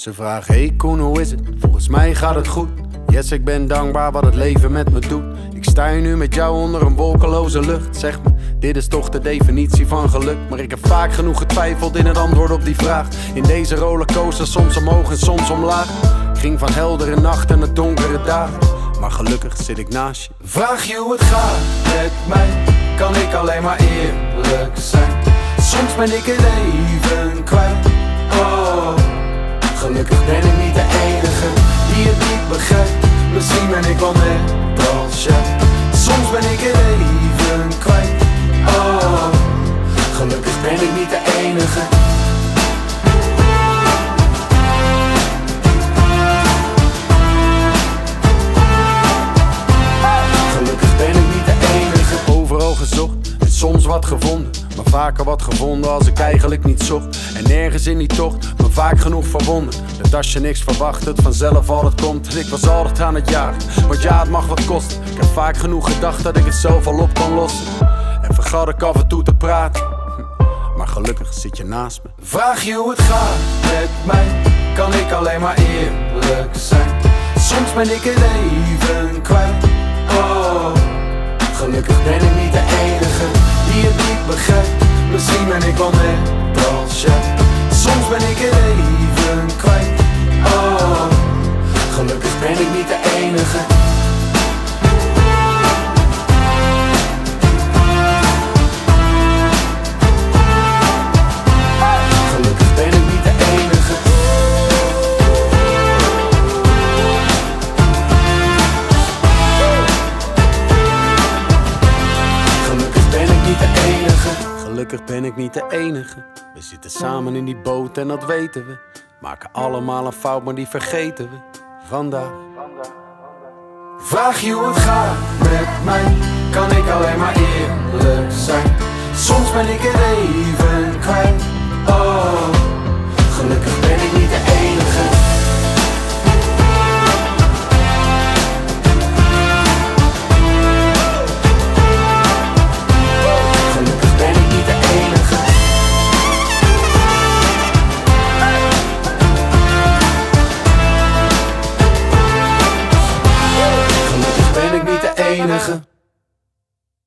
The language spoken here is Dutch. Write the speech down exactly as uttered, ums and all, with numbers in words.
Ze vragen, hey Koen, hoe is het? Volgens mij gaat het goed. Yes, ik ben dankbaar wat het leven met me doet. Ik sta hier nu met jou onder een wolkeloze lucht. Zeg me, dit is toch de definitie van geluk. Maar ik heb vaak genoeg getwijfeld in het antwoord op die vraag. In deze rollercoaster, soms omhoog en soms omlaag. Ik ging van heldere nachten naar donkere dagen. Maar gelukkig zit ik naast je. Vraag je hoe het gaat met mij, kan ik alleen maar eerlijk zijn. Soms ben ik het even kwijt, oh. Gelukkig ben ik niet de enige die het niet begrijpt. Misschien ben ik wel net als jij. Soms ben ik het even kwijt, oh. Gelukkig ben ik niet de enige. Gelukkig ben ik niet de enige. Overal gezocht en soms wat gevonden. Maar vaker wat gevonden als ik eigenlijk niet zocht. En nergens in die tocht, maar vaak genoeg verwonderd. Dat als je niks verwacht, het vanzelf altijd komt. En ik was altijd aan het jagen, want ja, het mag wat kosten. Ik heb vaak genoeg gedacht dat ik het zelf al op kon lossen. En vergat ik af en toe te praten. Maar gelukkig zit je naast me. Vraag je hoe het gaat met mij, kan ik alleen maar eerlijk zijn. Soms ben ik het even kwijt, oh. Gelukkig ben ik niet de enige die het niet begrijpt. Misschien ben ik wel net als jij. Soms ben ik het even kwijt, oh. Gelukkig ben ik niet de enige. Gelukkig ben ik niet de enige. Gelukkig ben ik niet de enige. Gelukkig ben ik niet de enige. We zitten samen in die boot en dat weten we. Maken allemaal een fout, maar die vergeten we. Vandaag. Vraag je hoe het gaat met mij, kan ik alleen maar eerlijk zijn. Soms ben ik het even kwijt, oh.